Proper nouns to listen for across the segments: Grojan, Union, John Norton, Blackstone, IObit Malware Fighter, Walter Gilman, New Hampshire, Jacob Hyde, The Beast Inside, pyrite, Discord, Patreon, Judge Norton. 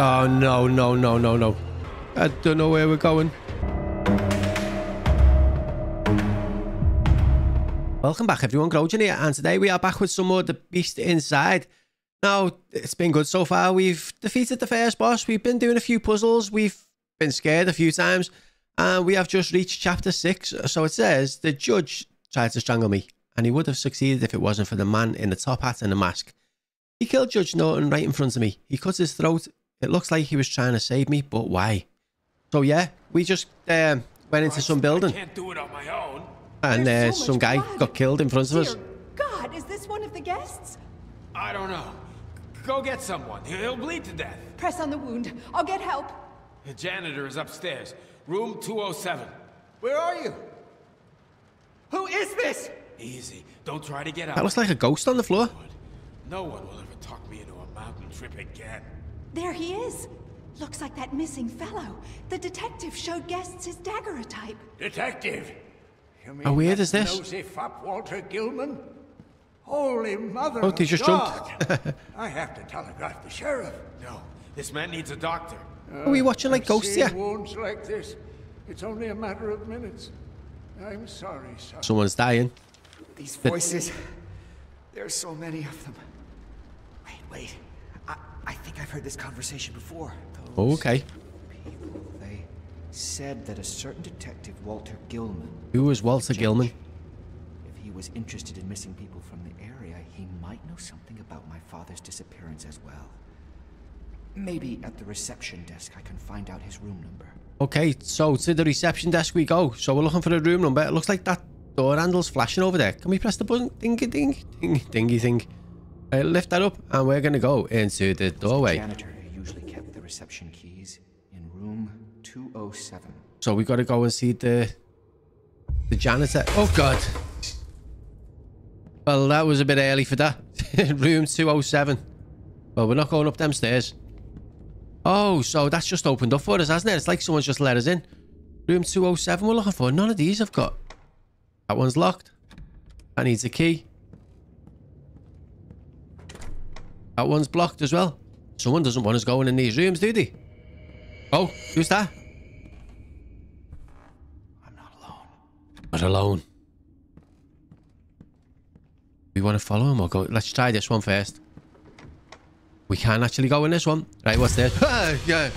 Oh, no, no, no, no, no. I don't know where we're going. Welcome back, everyone. Grojan here, and today we are back with some more The Beast Inside. Now, it's been good so far. We've defeated the first boss. We've been doing a few puzzles. We've been scared a few times. And we have just reached chapter 6. So it says, the judge tried to strangle me, and he would have succeeded if it wasn't for the man in the top hat and the mask. He killed Judge Norton right in front of me. He cut his throat. It looks like he was trying to save me, but why? So yeah, we just went into some building. I can't do it on my own. And there's some guy got killed in front of us. God, is this one of the guests? I don't know. Go get someone. He'll bleed to death. Press on the wound. I'll get help. The janitor is upstairs. Room 207. Where are you? Who is this? Easy. Don't try to get up. That looks like a ghost on the floor. No one will ever talk me into a mountain trip again. There he is. Looks like that missing fellow. The detective showed guests his daguerreotype. Detective? You mean weird is this? Nosy fop Walter Gilman? Holy mother of God. I have to telegraph the sheriff. No, this man needs a doctor. Are we watching like ghosts here? Wounds like this. It's only a matter of minutes. I'm sorry, sir. Someone's dying. These voices. There's so many of them. Wait. I think I've heard this conversation before. Those okay. People, they said that a certain detective, Walter Gilman. Who is Walter Gilman? If he was interested in missing people from the area, he might know something about my father's disappearance as well. Maybe at the reception desk I can find out his room number. Okay, so to the reception desk we go. So we're looking for a room number. It looks like that door handle's flashing over there. Can we press the button? Dingy ding. Lift that up, and we're gonna go into the doorway. The janitor usually kept the reception keys in room 207. So we gotta go and see the janitor. Oh God! Well, that was a bit early for that. Room 207. Well, we're not going up them stairs. Oh, so that's just opened up for us, hasn't it? It's like someone's just let us in. Room 207. We're looking for none of these. I've got that one's locked. That needs a key. That one's blocked as well. Someone doesn't want us going in these rooms, do they? Oh, who's that? I'm not alone. Not alone. We want to follow him or go? Let's try this one first. We can't actually go in this one. Right, what's this? Yeah.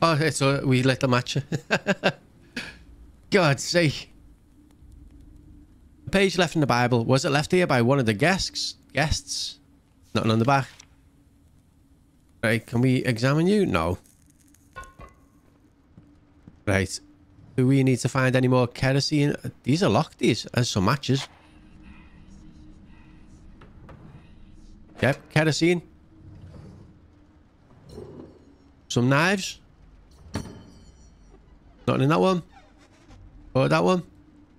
Oh, it's a wee little match. God's sake. A page left in the Bible. Was it left here by one of the guests? Nothing on the back. Right, can we examine you? No. Right. Do we need to find any more kerosene? These are locked, these. There's some matches. Yep, kerosene. Some knives. Nothing in that one. Or that one.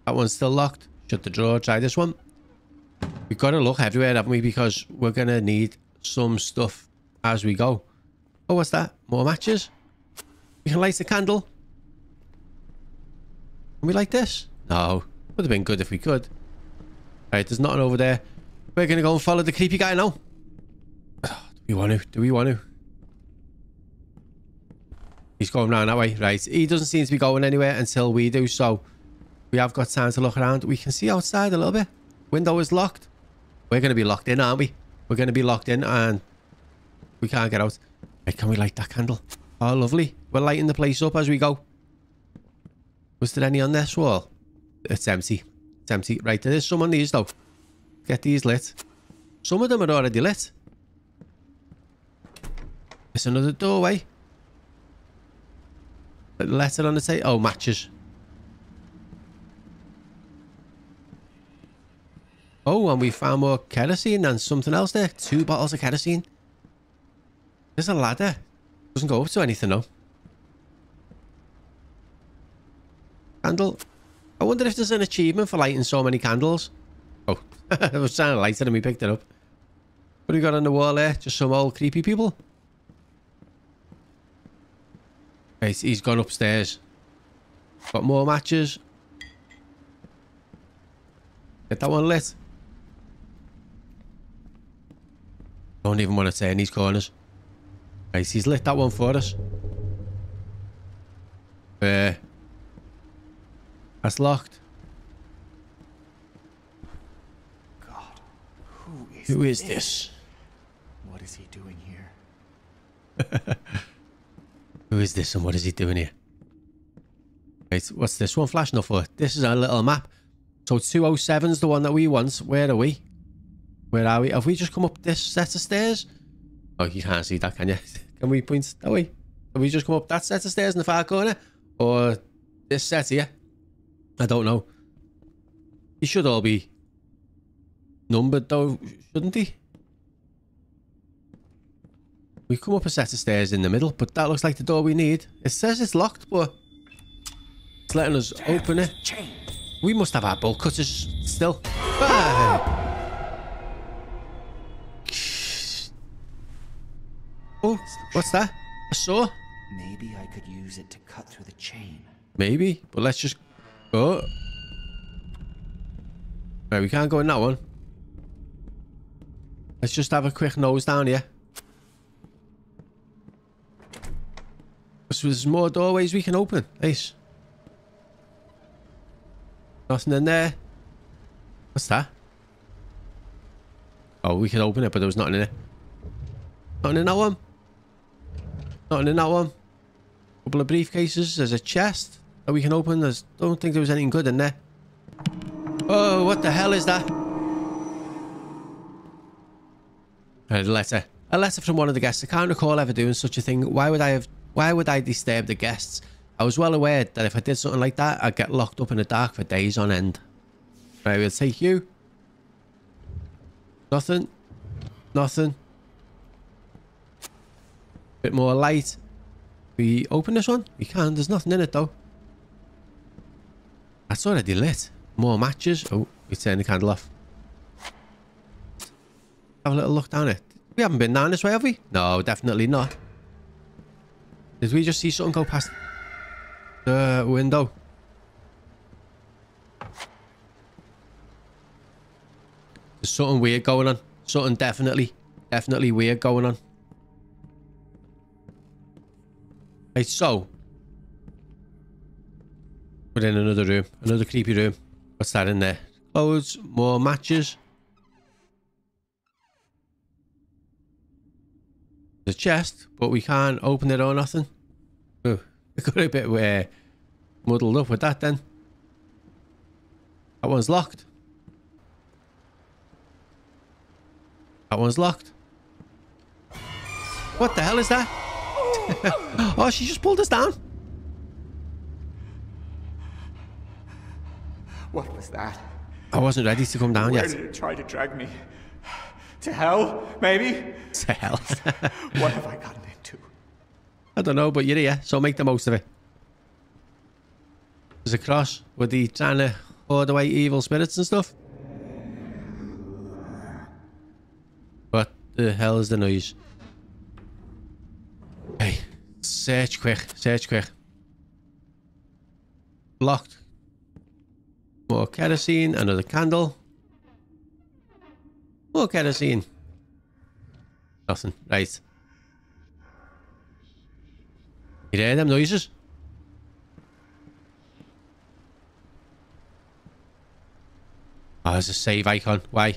That one's still locked. Shut the drawer. Try this one. We've got to look everywhere, haven't we? Because we're going to need some stuff as we go. Oh, what's that? More matches? We can light the candle. Can we light this? No. Would have been good if we could. Right, there's nothing over there. We're going to go and follow the creepy guy now. Oh, do we want to? Do we want to? He's going round that way. Right, he doesn't seem to be going anywhere until we do, so we have got time to look around. We can see outside a little bit. Window is locked. We're going to be locked in, aren't we? We're going to be locked in and we can't get out. Right, can we light that candle? Oh, lovely. We're lighting the place up as we go. Was there any on this wall? It's empty. It's empty. Right, there is some on these, though. Get these lit. Some of them are already lit. There's another doorway. A letter on the table. Oh, matches. Oh, and we found more kerosene and something else there. 2 bottles of kerosene. There's a ladder. Doesn't go up to anything, though. Candle. I wonder if there's an achievement for lighting so many candles. Oh, I was trying to light it and we picked it up. What do we got on the wall there? Just some old creepy people. Right, he's gone upstairs. Got more matches. Get that one lit. Don't even want to turn these corners. Right, he's lit that one for us. That's locked. God, who is this? What is he doing here? Who is this and what is he doing here? Right, what's this one flashing up for? This is our little map. So 207's the one that we want. Where are we? Where are we? Have we just come up this set of stairs? Oh, you can't see that, can you? Can we point that way? Have we just come up that set of stairs in the far corner? Or this set here? I don't know. He should all be numbered though, shouldn't he? We come up a set of stairs in the middle, but that looks like the door we need. It says it's locked, but it's letting us open it. We must have our bolt cutters still. Oh, what's that? A saw? Maybe I could use it to cut through the chain. Maybe, but let's just go. Right, we can't go in that one. Let's just have a quick nose down here. So there's more doorways we can open. Nice. Nothing in there. What's that? Oh, we can open it, but there was nothing in it. Nothing in that one. Nothing in that one. Couple of briefcases. There's a chest that we can open. I don't think there was anything good in there. Oh, what the hell is that? A letter. A letter from one of the guests. I can't recall ever doing such a thing. Why would I disturb the guests? I was well aware that if I did something like that, I'd get locked up in the dark for days on end. Right, we'll take you. Nothing. Nothing. Bit more light. We open this one? We can. There's nothing in it though. That's already lit. More matches. Oh, we turn the candle off. Have a little look down it. We haven't been down this way, have we? No, definitely not. Did we just see something go past the window? There's something weird going on. Something definitely weird going on. Right, so we're in another room. Another creepy room. What's that in there? Clothes, more matches. The chest, but we can't open it or nothing. Ooh, it got a bit muddled up with that then. That one's locked. That one's locked. What the hell is that? Oh, she just pulled us down. What was that? I wasn't ready to come down yet. Where did it try to drag me? To hell, maybe? To hell. What have I gotten into? I don't know, but you're here, so make the most of it. There's a cross with the trying to hoard away evil spirits and stuff. What the hell is the noise? Hey, search quick, search quick. Locked. More kerosene, another candle. More kerosene. Nothing. Right. You hear them noises? Oh, there's a save icon. Why?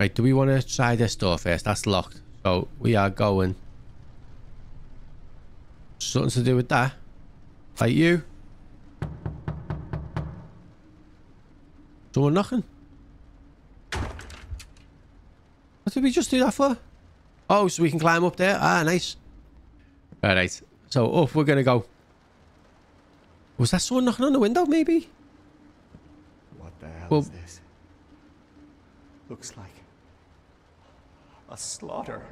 Right, do we want to try this door first? That's locked. So, we are going. Something to do with that. Like you. Someone knocking. What did we just do that for? Oh, so we can climb up there. Ah, nice. Alright, so up we're gonna go. Was that someone knocking on the window, maybe? What the hell is this? Looks like a slaughter.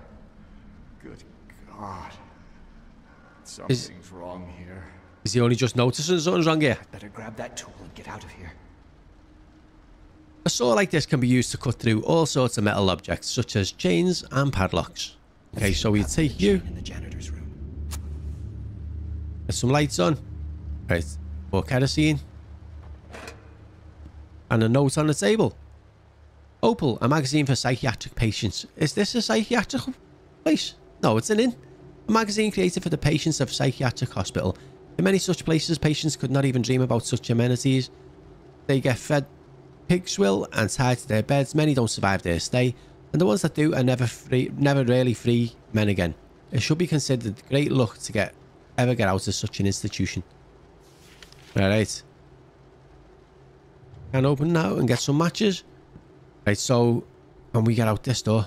Good God. Something's wrong here. Is he only just noticing something's wrong here? I'd better grab that tool and get out of here. A saw like this can be used to cut through all sorts of metal objects, such as chains and padlocks. Okay, so we take you in the janitor's room. There's some lights on. Right, more kerosene. And a note on the table. Opal, a magazine for psychiatric patients. Is this a psychiatric place? No, it's an inn. A magazine created for the patients of a psychiatric hospital. In many such places, patients could not even dream about such amenities. They get fed pig swill and tied to their beds. Many don't survive their stay, and the ones that do are never really free men again. It should be considered great luck to ever get out of such an institution. Alright. Can open now and get some matches. Right, so when we get out this door.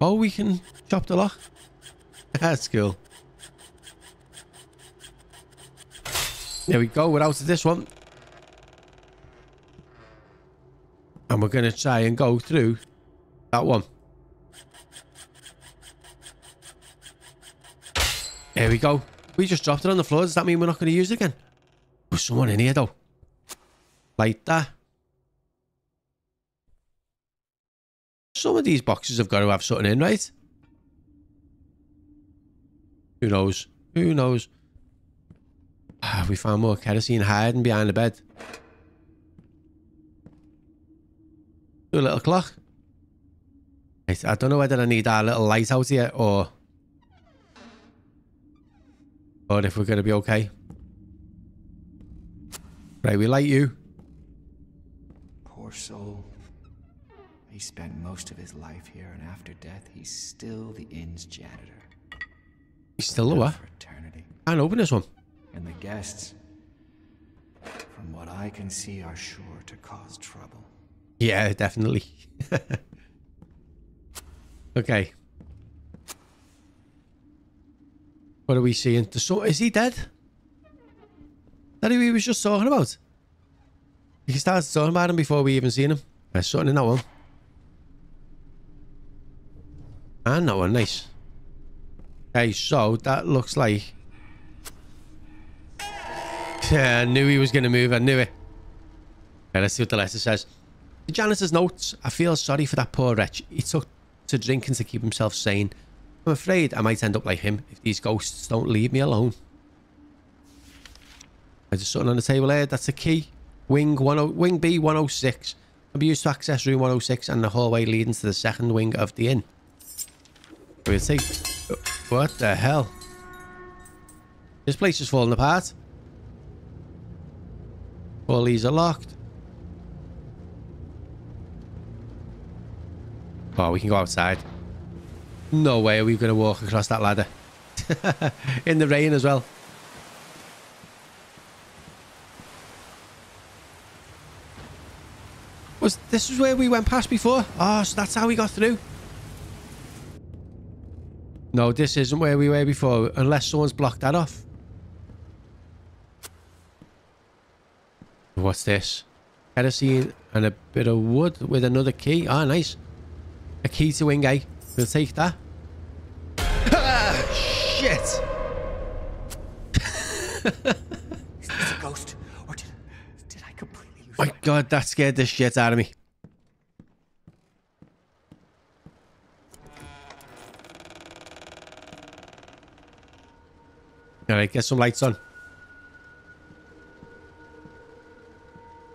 Oh, we can chop the lock. That's cool. There we go, we're out of this one. And we're going to try and go through that one. There we go. We just dropped it on the floor. Does that mean we're not going to use it again? There's someone in here though. Like that. Some of these boxes have got to have something in, right? Who knows? Who knows? Ah, we found more kerosene hiding behind the bed. Do a little clock. Right, I don't know whether I need our little light out here or if we're going to be okay. Right, we light you. Poor soul. He spent most of his life here, and after death, he's still the inn's janitor. He's still what? And open this one. And the guests, from what I can see, are sure to cause trouble. Yeah, definitely. Okay. What are we seeing? Is he dead? That who he was just talking about? He starts talking about him before we even seen him. There's something in that one. And that one, nice. Okay, so that looks like... Yeah, I knew he was going to move, I knew it. Okay, let's see what the letter says. The janitor's notes. I feel sorry for that poor wretch. He took to drinking to keep himself sane. I'm afraid I might end up like him if these ghosts don't leave me alone. There's something on the table here. That's a key. Wing B106. Can be used to access room 106 and the hallway leading to the second wing of the inn. We'll take... What the hell? This place is falling apart. All these are locked. Oh, we can go outside. No way are we going to walk across that ladder. In the rain as well. This is where we went past before. Oh, so that's how we got through. No, this isn't where we were before, unless someone's blocked that off. What's this? Kerosene and a bit of wood with another key. Ah, nice. A key to wing A. We'll take that. Ah, shit! Is this a ghost? Or did I completely lose my god, that scared the shit out of me. Alright, get some lights on.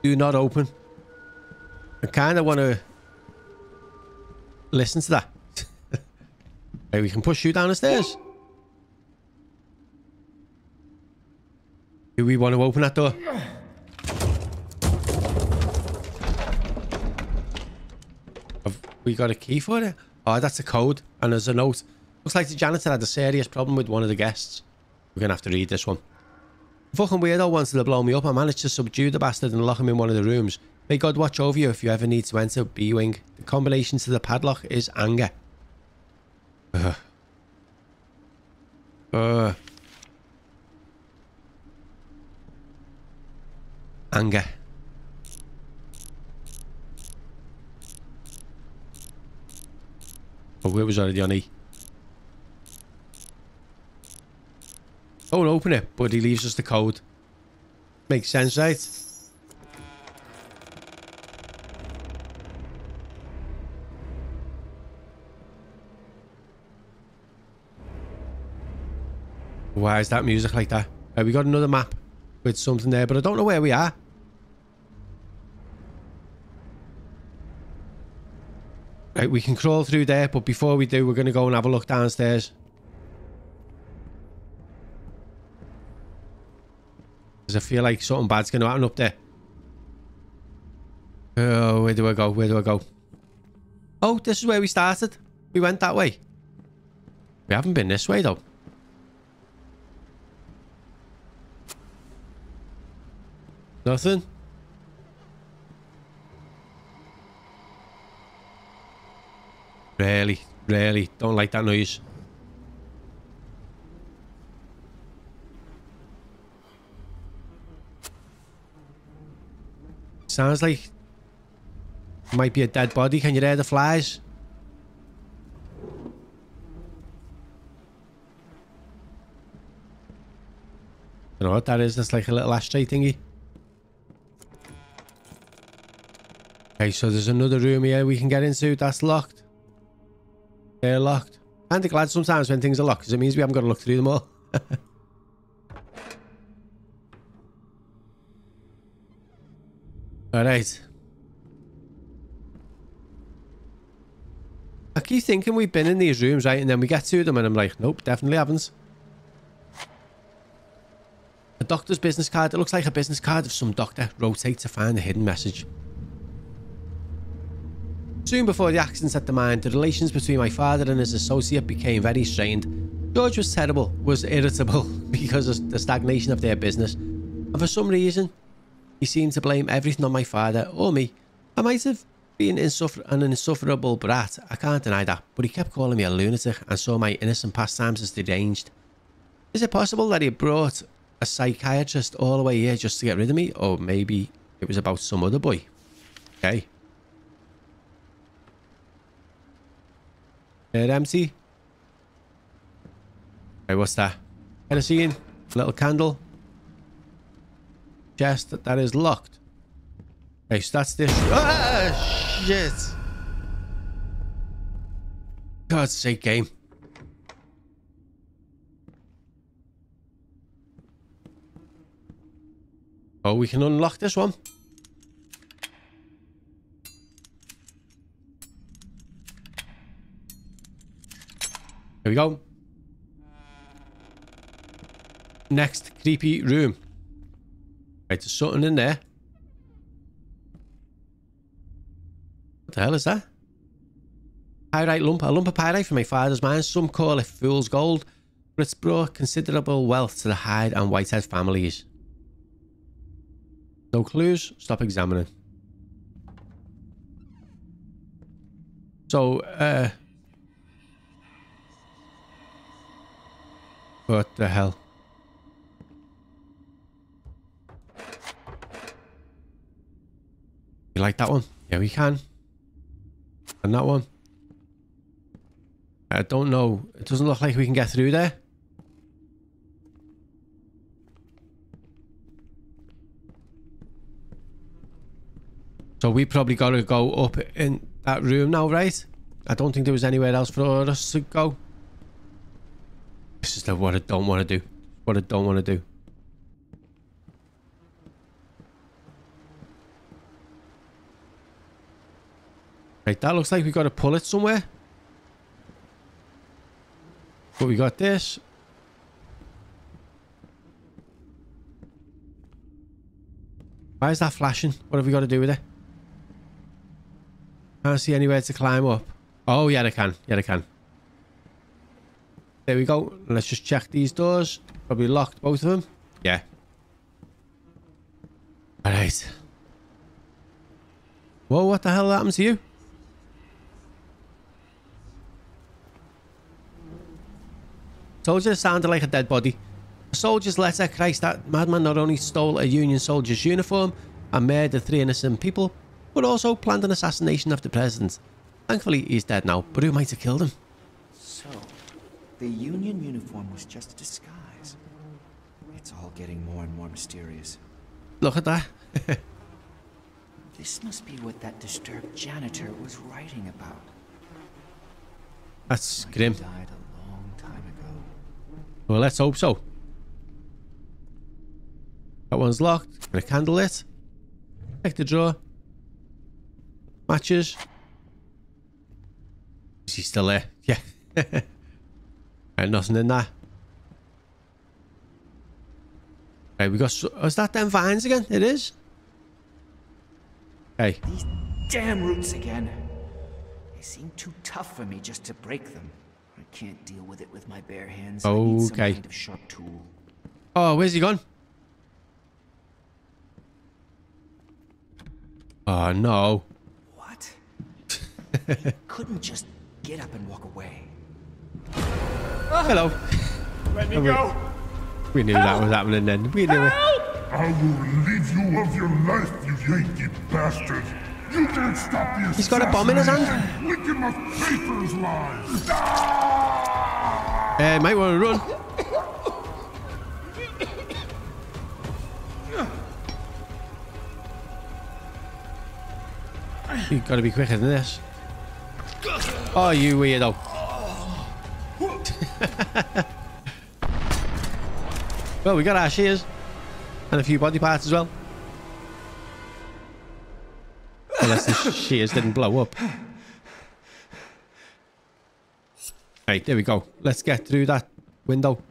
Do not open. I kind of want to listen to that. Right, we can push you down the stairs. Do we want to open that door? Have we got a key for it? Oh, that's a code. And there's a note. Looks like the janitor had a serious problem with one of the guests. We're going to have to read this one. The fucking weirdo wanted to blow me up. I managed to subdue the bastard and lock him in one of the rooms. May God watch over you if you ever need to enter B-Wing. The combination to the padlock is anger. Anger. Oh, it was already on E. Don't open it, but he leaves us the code. Makes sense, right? Why is that music like that? We got another map with something there, but I don't know where we are. Right, we can crawl through there, but before we do, we're going to go and have a look downstairs. Because I feel like something bad's going to happen up there. Oh, where do I go? Where do I go? Oh, this is where we started. We went that way. We haven't been this way, though. Nothing. Really don't like that noise. Sounds like it might be a dead body. Can you hear the flies? You know what that is? That's like a little ashtray thingy. Okay, so there's another room here we can get into. That's locked. They're locked. And I'm glad sometimes when things are locked, because it means we haven't got to look through them all. Alright. I keep thinking we've been in these rooms, right? And then we get to them and I'm like, nope, definitely haven't. A doctor's business card. It looks like a business card of some doctor. Rotate to find the hidden message. Soon before the accident at the mine, the relations between my father and his associate became very strained. George was terrible, was irritable because of the stagnation of their business, and for some reason, he seemed to blame everything on my father or me. I might have been an insufferable brat, I can't deny that, but he kept calling me a lunatic and saw my innocent pastimes as deranged. Is it possible that he brought a psychiatrist all the way here just to get rid of me, or maybe it was about some other boy? Okay. They're empty. Hey, what's that? Kerosene. Little candle. Chest that is locked. Okay, so that's this. Ah, shit. God's sake, game. Oh, we can unlock this one. Here we go. Next creepy room. Right, there's something in there. What the hell is that? Pyrite lump. A lump of pyrite from my father's mine. Some call it fool's gold, but it's brought considerable wealth to the Hyde and Whitehead families. No clues. Stop examining. So, what the hell? You like that one? Yeah, we can. And that one. I don't know. It doesn't look like we can get through there. So we probably got to go up in that room now, right? I don't think there was anywhere else for us to go. This is what I don't want to do. What I don't want to do. Right, that looks like we got to pull it somewhere. But we got this. Why is that flashing? What have we got to do with it? Can't see anywhere to climb up. Oh, yeah, I can. Yeah, I can. There we go. Let's just check these doors. Probably locked, both of them. Yeah. Alright. Whoa, what the hell happened to you? Told you it sounded like a dead body. A soldier's letter. Christ, that madman not only stole a Union soldier's uniform and murdered 3 innocent people, but also planned an assassination of the president. Thankfully, he's dead now, but who might have killed him? So... the Union uniform was just a disguise. It's all getting more and more mysterious. Look at that. This must be what that disturbed janitor was writing about. That's grim. He died a long time ago. Well, let's hope so. That one's locked. Got a candle lit. Check the drawer. Matches. Is he still there? Yeah. Right, nothing in there. Right, we got... Oh, is that them vines again? It is. Hey. These damn roots again. They seem too tough for me just to break them. I can't deal with it with my bare hands. Okay. I need some kind of sharp tool. Oh, where's he gone? Oh, no. What? He couldn't just get up and walk away. Hello. Let me go. We knew that was happening then. We knew it. I will leave you of your life, you Yankee bastard. You can't stop the assassination. He's got a bomb in his hand. Lick him up papers lies. Might want to run. You gotta be quicker than this. Oh, you weirdo. Well, we got our shears and a few body parts as well. Unless the shears didn't blow up. Right, there we go. Let's get through that window.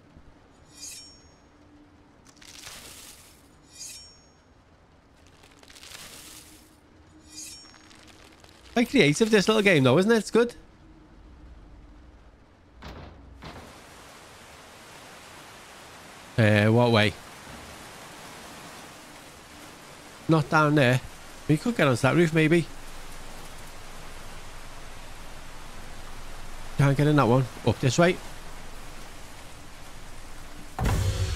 Quite creative, this little game, though, isn't it? It's good. What way? Not down there. We could get onto that roof, maybe. Can't get in that one. Up this way.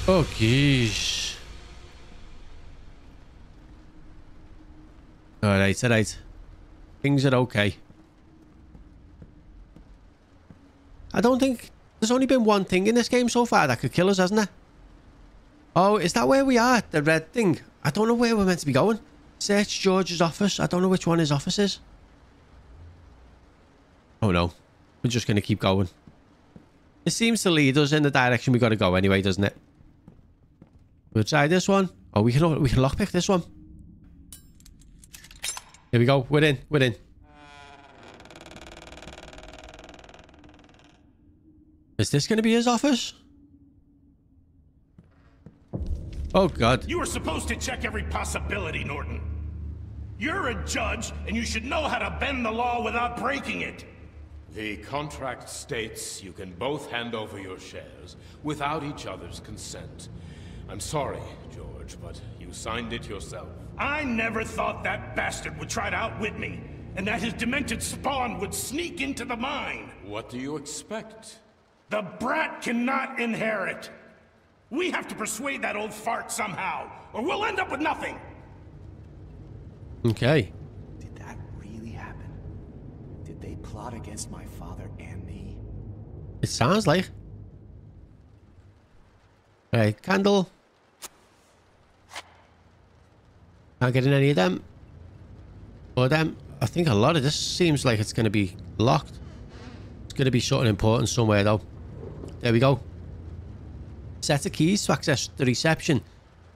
Oh, geez. Alright, alright. Things are okay. I don't think... There's only been one thing in this game so far that could kill us, hasn't there? Oh, is that where we are? The red thing? I don't know where we're meant to be going. Search George's office. I don't know which one his office is. Oh no. We're just going to keep going. It seems to lead us in the direction we got to go anyway, doesn't it? We'll try this one. Oh, we can lockpick this one. Here we go. We're in. We're in. Is this going to be his office? Oh, God. You were supposed to check every possibility, Norton. You're a judge, and you should know how to bend the law without breaking it. The contract states you can both hand over your shares without each other's consent. I'm sorry, George, but you signed it yourself. I never thought that bastard would try to outwit me, and that his demented spawn would sneak into the mine. What do you expect? The brat cannot inherit. We have to persuade that old fart somehow, or we'll end up with nothing. Okay. Did that really happen? Did they plot against my father and me? It sounds like. Right, candle. Not getting any of them. Or them. I think a lot of this seems like it's going to be locked. It's going to be something important somewhere, though. There we go. Set of keys to access the reception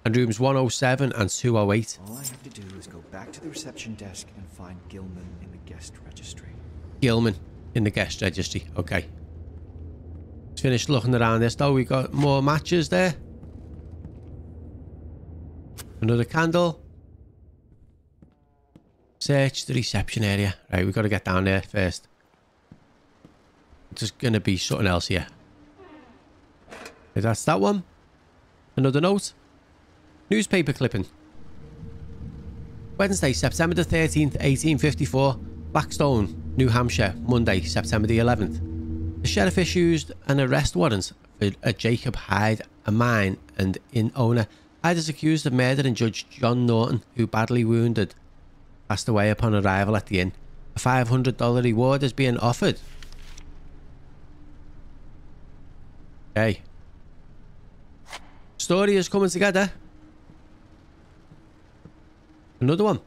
and rooms 107 and 208. All I have to do is go back to the reception desk and find Gilman in the guest registry. Gilman in the guest registry. Okay. Let's finish looking around this, though. We got more matches there. Another candle. Search the reception area. Right, we've got to get down there first. There's going to be something else here. That's that one. Another note. Newspaper clipping. Wednesday, September the 13th, 1854. Blackstone, New Hampshire. Monday, September the 11th. The sheriff issues an arrest warrant for a Jacob Hyde, a mine and inn owner. Hyde is accused of murdering Judge John Norton, who badly wounded. Passed away upon arrival at the inn. A $500 reward is being offered. Okay. Story is coming together. Another one.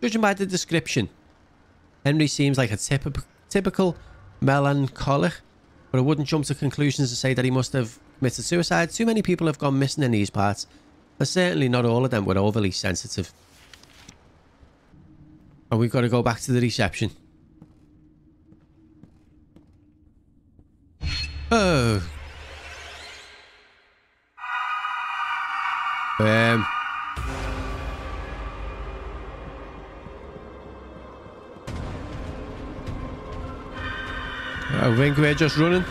Judging by the description, Henry seems like a typical melancholic, but I wouldn't jump to conclusions to say that he must have committed suicide. Too many people have gone missing in these parts, and certainly not all of them were overly sensitive. And we've got to go back to the reception. Oh. I think we're just running.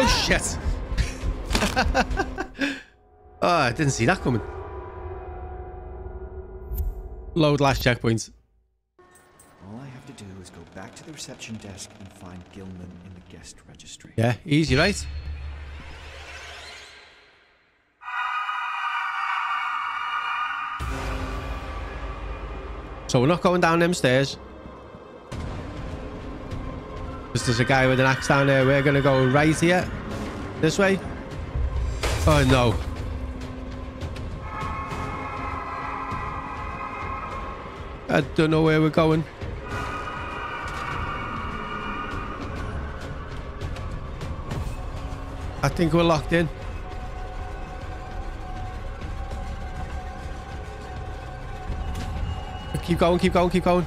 Oh shit! Oh, I didn't see that coming. Load last checkpoint. All I have to do is go back to the reception desk and find Gilman in the guest registry. Yeah, easy, right? So we're not going down them stairs. There's a guy with an axe down there. We're gonna go right here. This way. Oh no. I don't know where we're going. I think we're locked in. Keep going, keep going, keep going.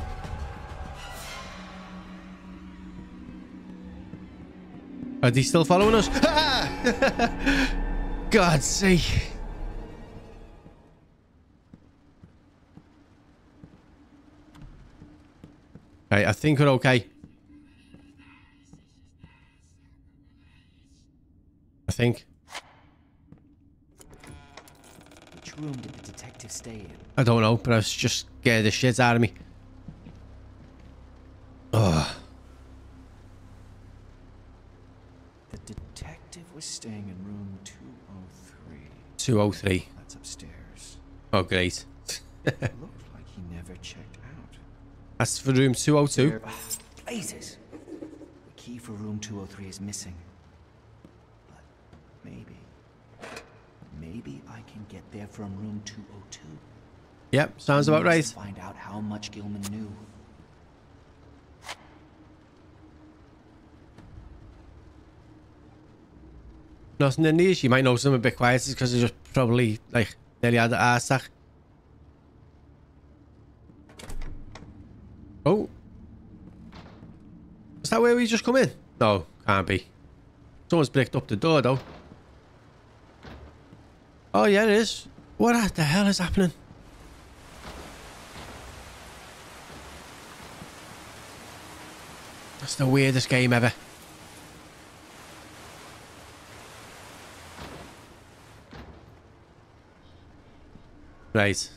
Are they still following us? God's sake. Right, I think we're okay. I think. Which room did the detective stay in? I don't know, but I was just scared the shit out of me. Ugh. The detective was staying in room 203. 203. That's upstairs. Oh, great. It looked like he never checked out. That's for room 202. Oh, blazes. The key for room 203 is missing. But maybe I can get there from room 202. Yep, sounds about right. Find out how much Gilman knew. Nothing in these. You might notice them a bit quiet because they just probably like nearly had an arse attack. Oh, is that where we just come in? No, can't be. Someone's bricked up the door though. Oh yeah, it is. What the hell is happening? That's the weirdest game ever. Right.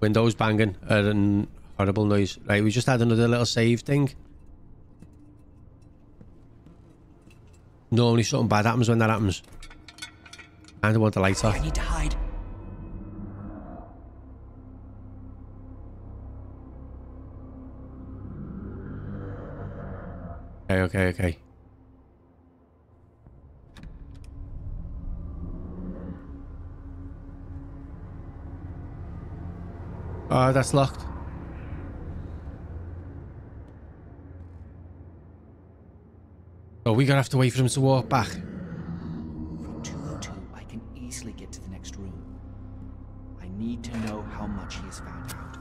Windows banging at a horrible noise. Right, we just had another little save thing. Normally something bad happens when that happens. I don't want the lights off. I need to hide. Okay. Oh, that's locked. Oh, we're gonna have to wait for him to walk back. From 202, I can easily get to the next room. I need to know how much he has found out.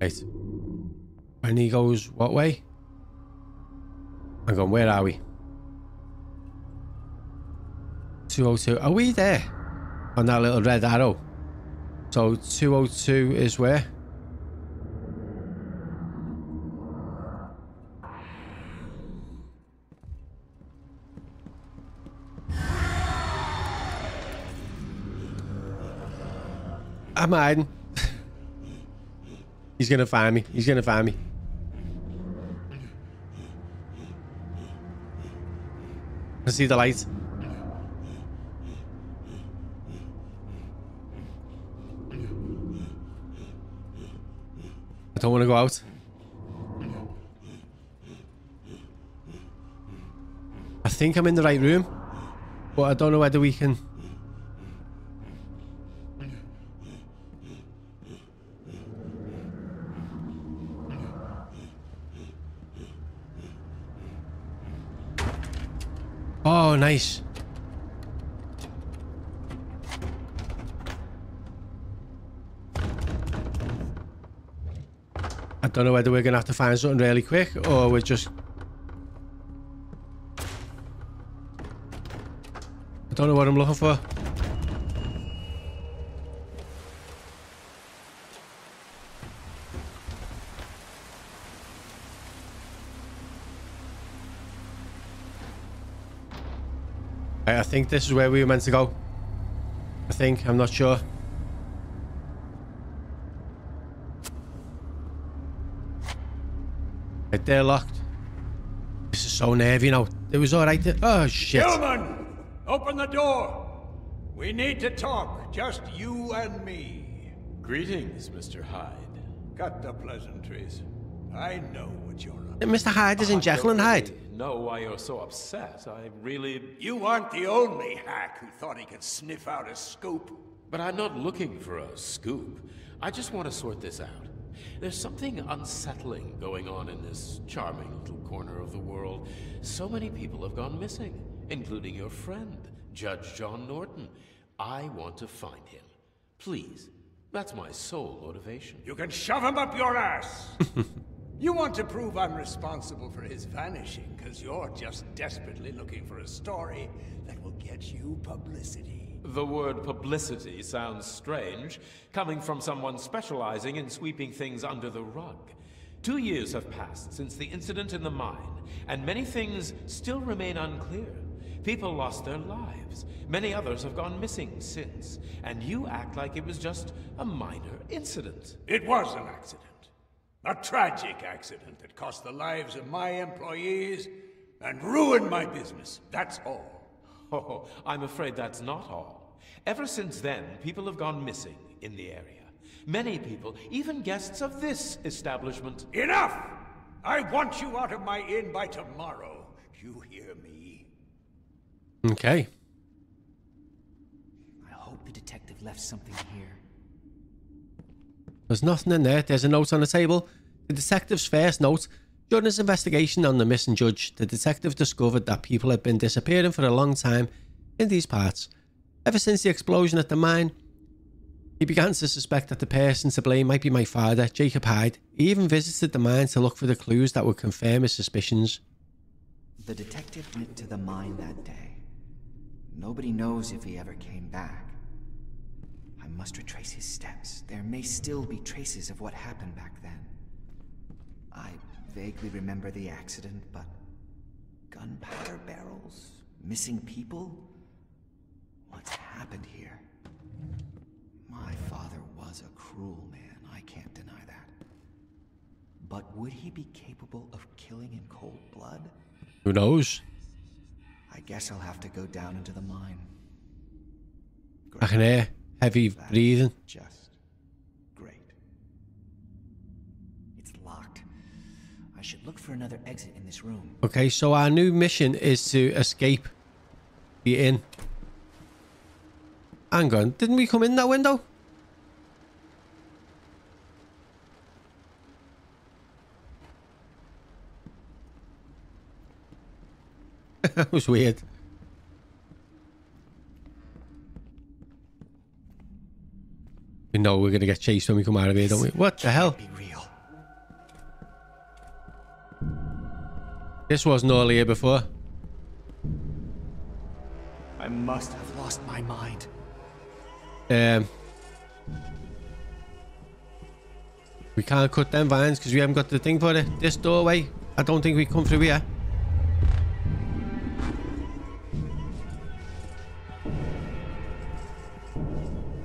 Right. And he goes, what way? I'm going, where are we? 202. Are we there? On that little red arrow. So 202 is where? I'm hiding. He's gonna find me. He's gonna find me. I see the lights. I don't want to go out. I think I'm in the right room, but I don't know whether we can. Oh, nice. I don't know whether we're going to have to find something really quick or we're just... I don't know what I'm looking for. I think this is where we were meant to go. I think, I'm not sure. Right, they're locked. This is so nervy now. It was alright. Oh shit. Gilman! Open the door! We need to talk, just you and me. Greetings, Mr. Hyde. Cut the pleasantries. I know what you're up to. Mr. Hyde isn't Jacqueline Hyde. Know why you're so upset. I really... You aren't the only hack who thought he could sniff out a scoop. But I'm not looking for a scoop. I just want to sort this out. There's something unsettling going on in this charming little corner of the world. So many people have gone missing, including your friend, Judge John Norton. I want to find him. Please. That's my sole motivation. You can shove him up your ass! You want to prove I'm responsible for his vanishing, because you're just desperately looking for a story that will get you publicity. The word publicity sounds strange, coming from someone specializing in sweeping things under the rug. 2 years have passed since the incident in the mine, and many things still remain unclear. People lost their lives. Many others have gone missing since, and you act like it was just a minor incident. It was an accident. A tragic accident that cost the lives of my employees and ruined my business. That's all. Oh, I'm afraid that's not all. Ever since then, people have gone missing in the area. Many people, even guests of this establishment. Enough! I want you out of my inn by tomorrow. You hear me? Okay. I hope the detective left something here. There's nothing in there. There's a note on the table. The detective's first note. During his investigation on the missing judge, the detective discovered that people had been disappearing for a long time in these parts. Ever since the explosion at the mine, he began to suspect that the person to blame might be my father, Jacob Hyde. He even visited the mine to look for the clues that would confirm his suspicions. The detective went to the mine that day. Nobody knows if he ever came back. I must retrace his steps. There may still be traces of what happened back then. I vaguely remember the accident, but... gunpowder barrels? Missing people? What's happened here? My father was a cruel man, I can't deny that. But would he be capable of killing in cold blood? Who knows? I guess I'll have to go down into the mine. I can hear heavy breathing. Just great. It's locked. I should look for another exit in this room. Okay, so our new mission is to escape the inn. Hang on, didn't we come in that window? That was weird. We know we're going to get chased when we come out of here, don't we? What the hell? This wasn't all here before. I must have lost my mind. We can't cut them vines because we haven't got the thing for it. This doorway, I don't think we come through here.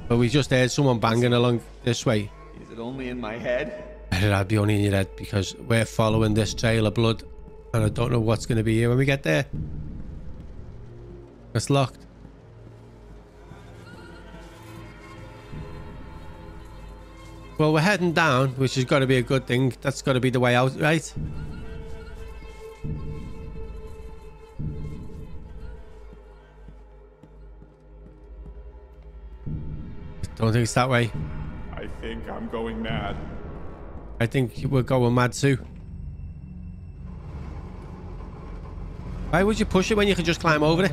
But we just heard someone banging along this way. Is it only in my head? Better not be only in your head, because we're following this trail of blood and I don't know what's going to be here when we get there. It's locked. Well, we're heading down, which has got to be a good thing. That's got to be the way out, right? Don't think it's that way. I think I'm going mad. I think we're going mad too. Why would you push it when you could just climb over it?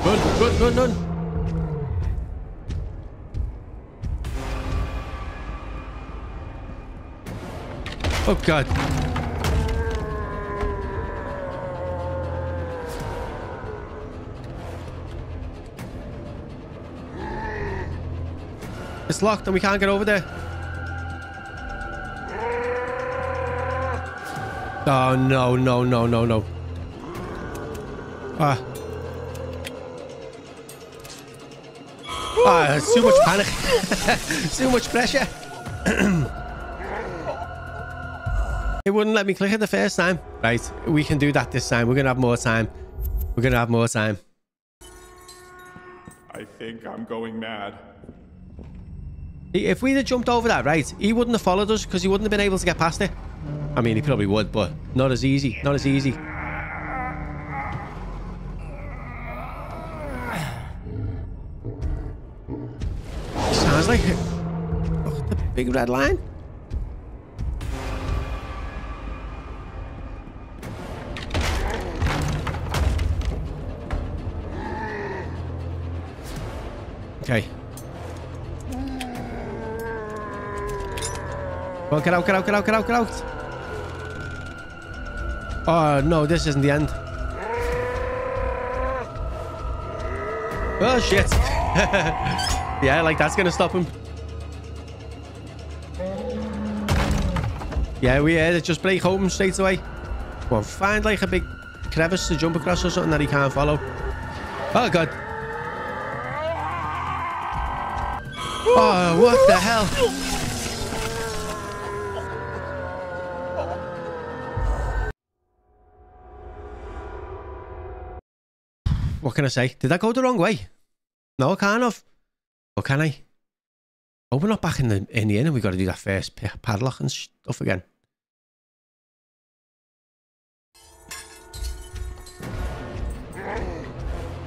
Run. Oh, God. It's locked and we can't get over there. Oh, no. It's too much panic. Too much pressure. It wouldn't let me click it the first time. Right, we can do that this time. We're going to have more time. I think I'm going mad. If we'd have jumped over that, right, he wouldn't have followed us because he wouldn't have been able to get past it. I mean, he probably would, but not as easy. Sounds like the big red line. Okay. Well, get out. Oh, no, this isn't the end. Oh, shit. Yeah, like that's going to stop him. Yeah, we had it. Just break open straight away. Come on, find like a big crevice to jump across or something that he can't follow. Oh, God. Oh, what the hell? What can I say? Did I go the wrong way? No, I can't have. Or can I? Oh, we're not back in the inn and we've got to do that first padlock and stuff again.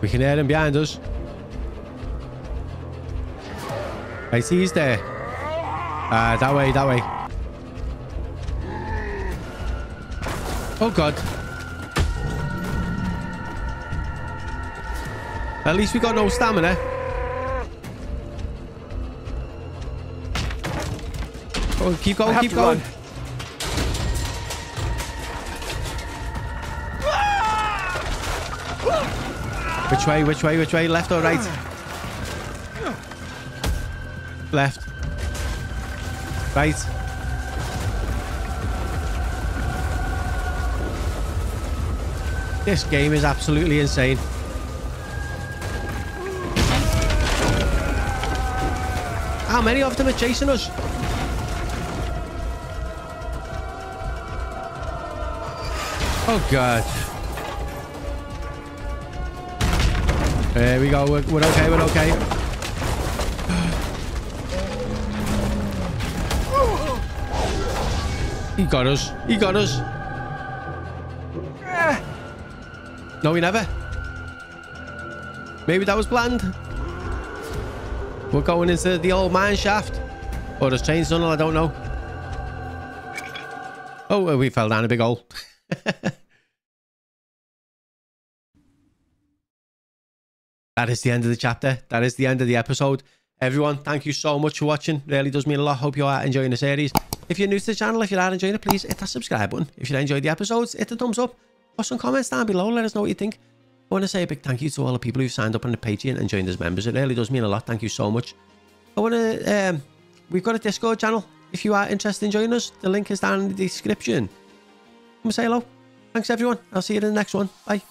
We can hear him behind us. Right, he's there. That way. Oh, God. At least we got no stamina. Oh, keep going. Which way? Left or right? Left. Right. This game is absolutely insane. How many of them are chasing us? Oh, God. There we go. We're okay. He got us. No, he never. Maybe that was planned. We're going into the old mine shaft. Or the train tunnel, I don't know. Oh, we fell down a big hole. That is the end of the chapter. That is the end of the episode. Everyone, thank you so much for watching. Really does mean a lot. Hope you are enjoying the series. If you're new to the channel, if you are enjoying it, please hit that subscribe button. If you enjoyed the episodes, hit the thumbs up. Put some comments down below. Let us know what you think. I want to say a big thank you to all the people who signed up on the Patreon and joined as members. It really does mean a lot. Thank you so much. I want to... we've got a Discord channel. If you are interested in joining us, the link is down in the description. Come and say hello. Thanks, everyone. I'll see you in the next one. Bye.